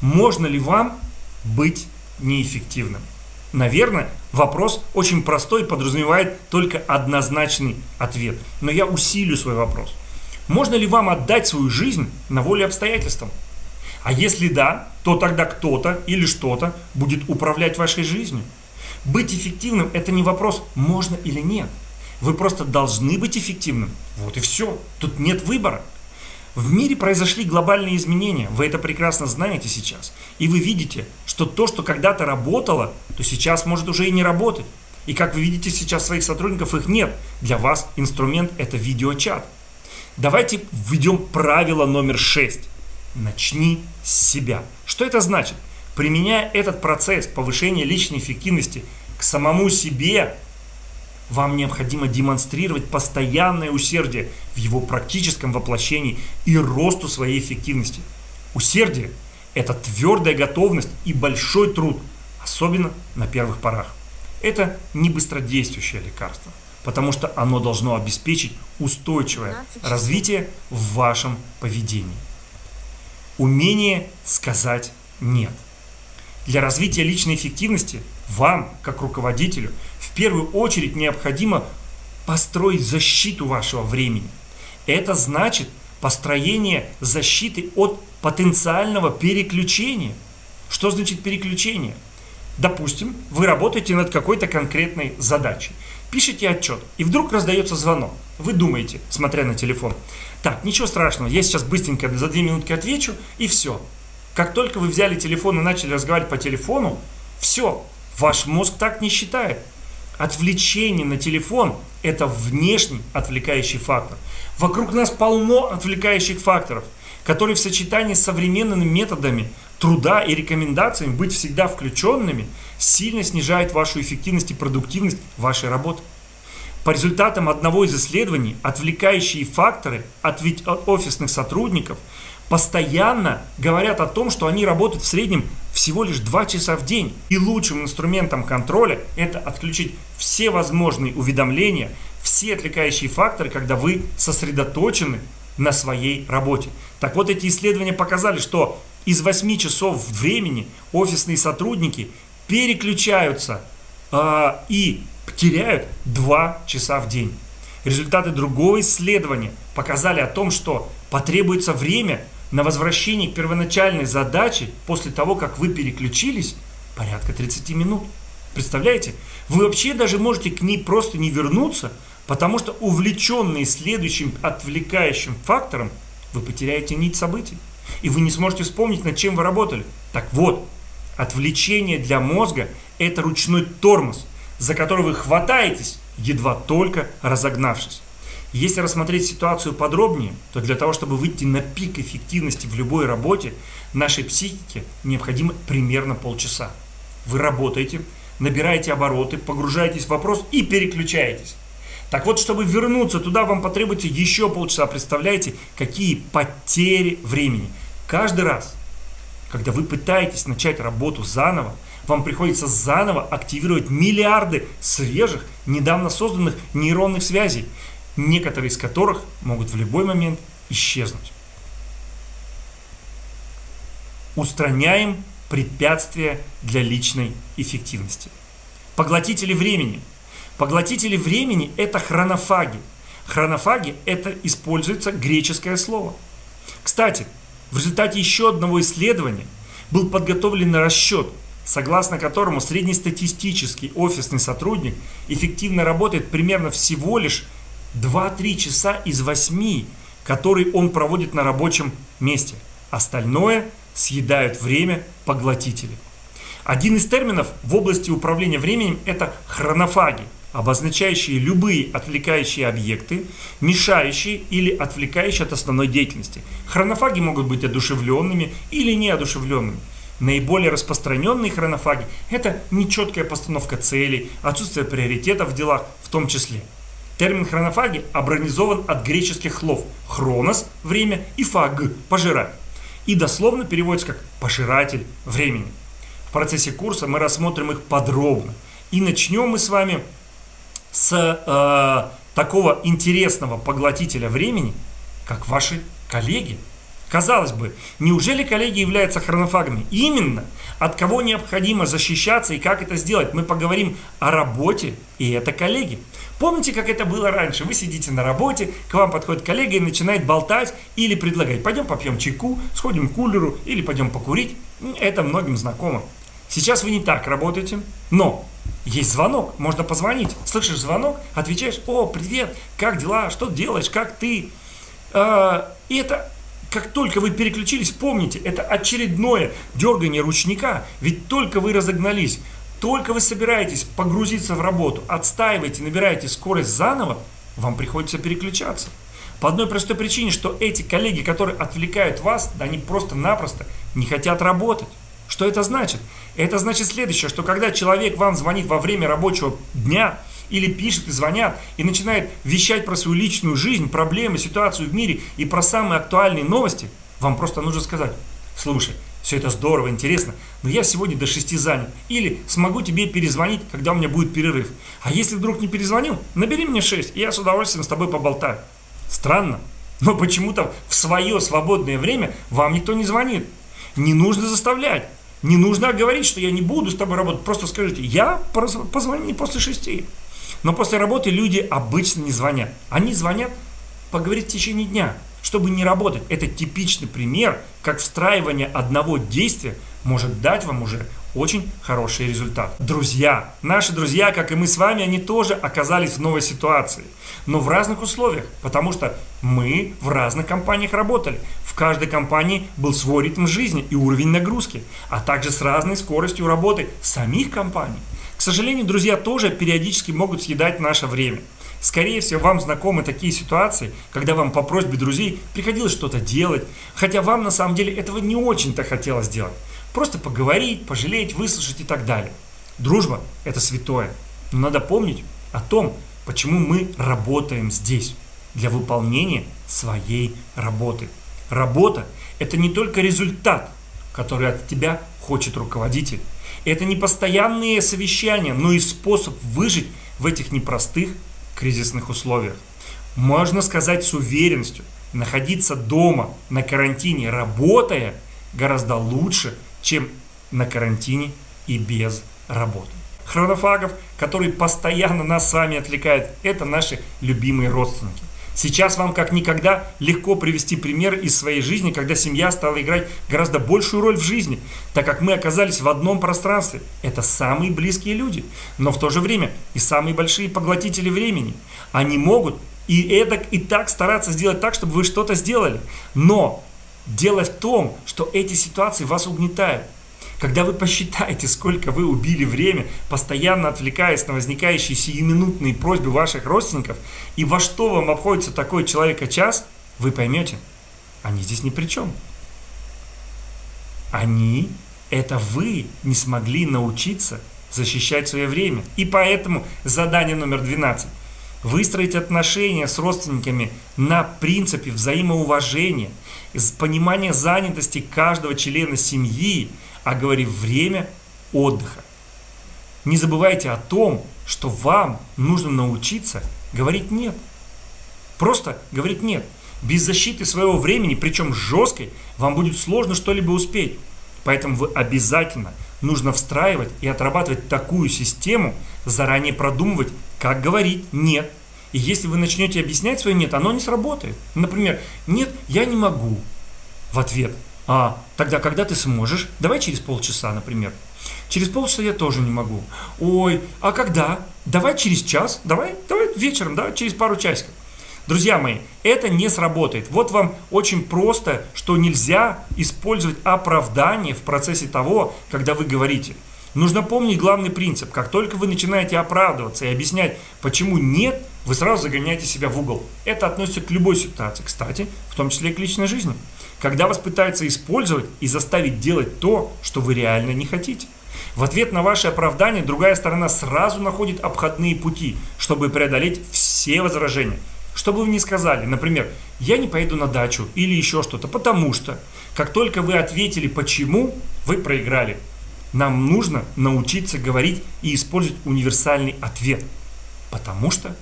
Можно ли вам быть неэффективным? Наверное, вопрос очень простой, подразумевает только однозначный ответ. Но я усилю свой вопрос. Можно ли вам отдать свою жизнь на волю обстоятельствам? А если да, то тогда кто-то или что-то будет управлять вашей жизнью. Быть эффективным – это не вопрос «можно» или «нет». Вы просто должны быть эффективным. Вот и все. Тут нет выбора. В мире произошли глобальные изменения. Вы это прекрасно знаете сейчас. И вы видите, что то, что когда-то работало, то сейчас может уже и не работать. И как вы видите сейчас своих сотрудников, их нет. Для вас инструмент – это видеочат. Давайте введем правило номер 6. Начни с себя. Что это значит? Применяя этот процесс повышения личной эффективности к самому себе, вам необходимо демонстрировать постоянное усердие в его практическом воплощении и росту своей эффективности. Усердие – это твердая готовность и большой труд, особенно на первых порах. Это не быстродействующее лекарство, потому что оно должно обеспечить устойчивое развитие в вашем поведении. Умение сказать «нет». Для развития личной эффективности вам, как руководителю, в первую очередь необходимо построить защиту вашего времени. Это значит построение защиты от потенциального переключения. Что значит переключение? Допустим, вы работаете над какой-то конкретной задачей, пишете отчет, и вдруг раздается звонок. Вы думаете, смотря на телефон, так, ничего страшного, я сейчас быстренько за 2 минутки отвечу, и все. Как только вы взяли телефон и начали разговаривать по телефону, все, ваш мозг так не считает. Отвлечение на телефон – это внешний отвлекающий фактор. Вокруг нас полно отвлекающих факторов, которые в сочетании с современными методами труда и рекомендациями быть всегда включенными сильно снижает вашу эффективность и продуктивность вашей работы. По результатам одного из исследований, отвлекающие факторы от офисных сотрудников постоянно говорят о том, что они работают в среднем всего лишь 2 часа в день. И лучшим инструментом контроля – это отключить все возможные уведомления, все отвлекающие факторы, когда вы сосредоточены на своей работе. Так вот, эти исследования показали, что из 8 часов времени офисные сотрудники переключаются и теряют 2 часа в день. Результаты другого исследования показали о том, что потребуется время на возвращение к первоначальной задаче после того, как вы переключились, порядка 30 минут. Представляете? Вы вообще даже можете к ней просто не вернуться, потому что увлеченные следующим отвлекающим фактором, вы потеряете нить событий. И вы не сможете вспомнить, над чем вы работали. Так вот, отвлечение для мозга – это ручной тормоз, за который вы хватаетесь, едва только разогнавшись. Если рассмотреть ситуацию подробнее, то для того, чтобы выйти на пик эффективности в любой работе, нашей психике необходимо примерно полчаса. Вы работаете, набираете обороты, погружаетесь в вопрос и переключаетесь. Так вот, чтобы вернуться туда, вам потребуется еще полчаса. Представляете, какие потери времени. Каждый раз, когда вы пытаетесь начать работу заново, вам приходится заново активировать миллиарды свежих, недавно созданных нейронных связей, некоторые из которых могут в любой момент исчезнуть. Устраняем препятствия для личной эффективности. Поглотители времени. Поглотители времени – это хронофаги. Хронофаги – это используется греческое слово. Кстати, в результате еще одного исследования был подготовлен расчет, согласно которому среднестатистический офисный сотрудник эффективно работает примерно всего лишь 2-3 часа из 8, которые он проводит на рабочем месте. Остальное съедают время поглотители. Один из терминов в области управления временем – это хронофаги, обозначающие любые отвлекающие объекты, мешающие или отвлекающие от основной деятельности. Хронофаги могут быть одушевленными или неодушевленными. Наиболее распространенные хронофаги – это нечеткая постановка целей, отсутствие приоритетов в делах в том числе. Термин хронофаги образован от греческих слов «хронос» – время и «фаг» – пожирать. И дословно переводится как «пожиратель времени». В процессе курса мы рассмотрим их подробно. И начнем мы с вами с такого интересного поглотителя времени, как ваши коллеги. Казалось бы, неужели коллеги являются хронофагами? Именно от кого необходимо защищаться и как это сделать? Мы поговорим о работе, и это коллеги. Помните, как это было раньше? Вы сидите на работе, к вам подходит коллега и начинает болтать или предлагать: пойдем попьем чайку, сходим к кулеру или пойдем покурить. Это многим знакомо. Сейчас вы не так работаете, но есть звонок, можно позвонить. Слышишь звонок, отвечаешь: о, привет, как дела, что делаешь, как ты? И это... Как только вы переключились, помните, это очередное дергание ручника, ведь только вы разогнались, только вы собираетесь погрузиться в работу, отстаиваете, набираете скорость заново, вам приходится переключаться. По одной простой причине, что эти коллеги, которые отвлекают вас, они просто-напросто не хотят работать. Что это значит? Это значит следующее, что когда человек вам звонит во время рабочего дня, или пишет и звонят, и начинает вещать про свою личную жизнь, проблемы, ситуацию в мире и про самые актуальные новости, вам просто нужно сказать: слушай, все это здорово, интересно, но я сегодня до 6 занят. Или смогу тебе перезвонить, когда у меня будет перерыв. А если вдруг не перезвонил, набери мне 6, и я с удовольствием с тобой поболтаю. Странно, но почему-то в свое свободное время вам никто не звонит. Не нужно заставлять. Не нужно говорить, что я не буду с тобой работать. Просто скажите: я позвоню не после 6. Но после работы люди обычно не звонят. Они звонят поговорить в течение дня, чтобы не работать. Это типичный пример, как встраивание одного действия может дать вам уже очень хороший результат. Друзья, наши друзья, как и мы с вами, они тоже оказались в новой ситуации, но в разных условиях, потому что мы в разных компаниях работали. В каждой компании был свой ритм жизни и уровень нагрузки, а также с разной скоростью работы самих компаний. К сожалению, друзья тоже периодически могут съедать наше время. Скорее всего, вам знакомы такие ситуации, когда вам по просьбе друзей приходилось что-то делать, хотя вам на самом деле этого не очень-то хотелось делать. Просто поговорить, пожалеть, выслушать и так далее. Дружба – это святое. Но надо помнить о том, почему мы работаем здесь. Для выполнения своей работы. Работа – это не только результат, который от тебя хочет руководитель. Это не постоянные совещания, но и способ выжить в этих непростых кризисных условиях. Можно сказать с уверенностью, находиться дома на карантине, работая, гораздо лучше, чем на карантине и без работы. Хронофагов, которые постоянно нас с вами отвлекают, это наши любимые родственники. Сейчас вам как никогда легко привести пример из своей жизни, когда семья стала играть гораздо большую роль в жизни, так как мы оказались в одном пространстве. Это самые близкие люди, но в то же время и самые большие поглотители времени. Они могут и так стараться сделать так, чтобы вы что-то сделали. Но дело в том, что эти ситуации вас угнетают. Когда вы посчитаете, сколько вы убили время, постоянно отвлекаясь на возникающие сиюминутные просьбы ваших родственников, и во что вам обходится такой человека час, вы поймете, они здесь ни при чем. Они, это вы, не смогли научиться защищать свое время. И поэтому задание номер 12. Выстроить отношения с родственниками на принципе взаимоуважения, понимания занятости каждого члена семьи, оговорив время отдыха. Не забывайте о том, что вам нужно научиться говорить «нет». Просто говорить «нет». Без защиты своего времени, причем жесткой, вам будет сложно что-либо успеть. Поэтому вы обязательно нужно встраивать и отрабатывать такую систему, заранее продумывать, как говорить «нет». И если вы начнете объяснять свое «нет», оно не сработает. Например, «нет, я не могу» в ответ. А тогда, когда ты сможешь? Давай через полчаса, например. Через полчаса я тоже не могу. Ой, а когда? Давай через час, давай вечером, давай через пару часиков. Друзья мои, это не сработает. Вот вам очень просто, что нельзя использовать оправдание в процессе того, когда вы говорите. Нужно помнить главный принцип. Как только вы начинаете оправдываться и объяснять, почему нет, вы сразу загоняете себя в угол. Это относится к любой ситуации, кстати, в том числе и к личной жизни. Когда вас пытаются использовать и заставить делать то, что вы реально не хотите. В ответ на ваши оправдания другая сторона сразу находит обходные пути, чтобы преодолеть все возражения. Что бы вы ни сказали, например, я не поеду на дачу или еще что-то, потому что, как только вы ответили почему, вы проиграли. Нам нужно научиться говорить и использовать универсальный ответ. Потому что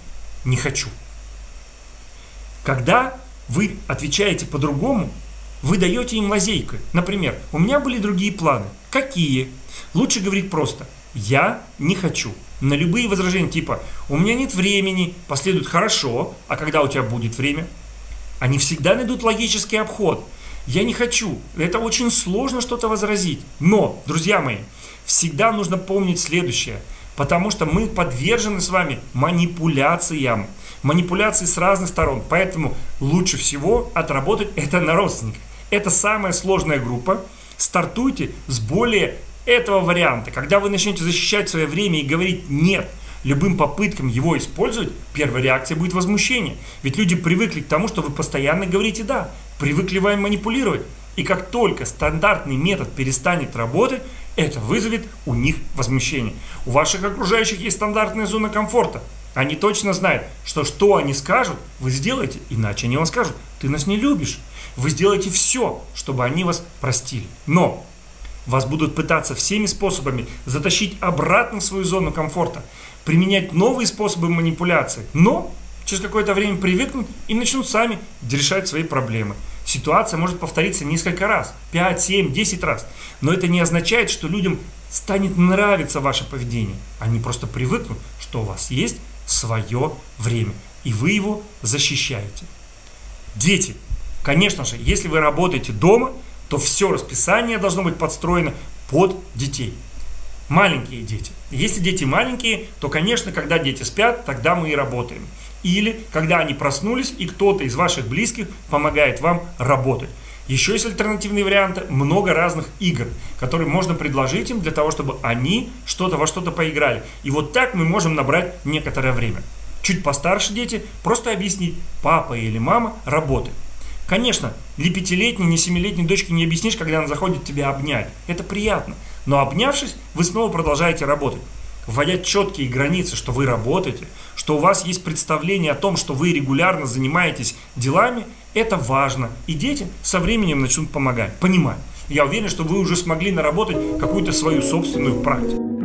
не хочу. Когда вы отвечаете по-другому, Вы даете им лазейку. Например, у меня были другие планы. Какие? Лучше говорить просто: я не хочу. На любые возражения типа «у меня нет времени» последует «хорошо, а когда у тебя будет время?» Они всегда найдут логический обход. Я не хочу. Это очень сложно что-то возразить. Но, друзья мои, всегда нужно помнить следующее. Потому что мы подвержены с вами манипуляциям. Манипуляции с разных сторон. Поэтому лучше всего отработать это на родственниках. Это самая сложная группа. Стартуйте с более этого варианта. Когда вы начнете защищать свое время и говорить «нет» любым попыткам его использовать, первая реакция будет возмущение. Ведь люди привыкли к тому, что вы постоянно говорите «да», привыкли вами манипулировать. И как только стандартный метод перестанет работать, это вызовет у них возмущение. У ваших окружающих есть стандартная зона комфорта. Они точно знают, что они скажут, вы сделаете, иначе они вам скажут: ты нас не любишь. Вы сделаете все, чтобы они вас простили. Но вас будут пытаться всеми способами затащить обратно в свою зону комфорта, применять новые способы манипуляции, но через какое-то время привыкнут и начнут сами решать свои проблемы. Ситуация может повториться несколько раз, 5, 7, 10 раз, но это не означает, что людям станет нравиться ваше поведение. Они просто привыкнут, что у вас есть свое время, и вы его защищаете. Дети. Конечно же, если вы работаете дома, то все расписание должно быть подстроено под детей. Маленькие дети. Если дети маленькие, то, конечно, когда дети спят, тогда мы и работаем. Или когда они проснулись, и кто-то из ваших близких помогает вам работать. Еще есть альтернативные варианты, много разных игр, которые можно предложить им для того, чтобы они во что-то поиграли. И вот так мы можем набрать некоторое время. Чуть постарше дети, просто объяснить: папа или мама работает. Конечно, ни пятилетней, ни семилетней дочке не объяснишь, когда она заходит тебя обнять. Это приятно. Но обнявшись, вы снова продолжаете работать. Вводя четкие границы, что вы работаете, что у вас есть представление о том, что вы регулярно занимаетесь делами, это важно. И дети со временем начнут помогать, понимать. Я уверен, что вы уже смогли наработать какую-то свою собственную практику.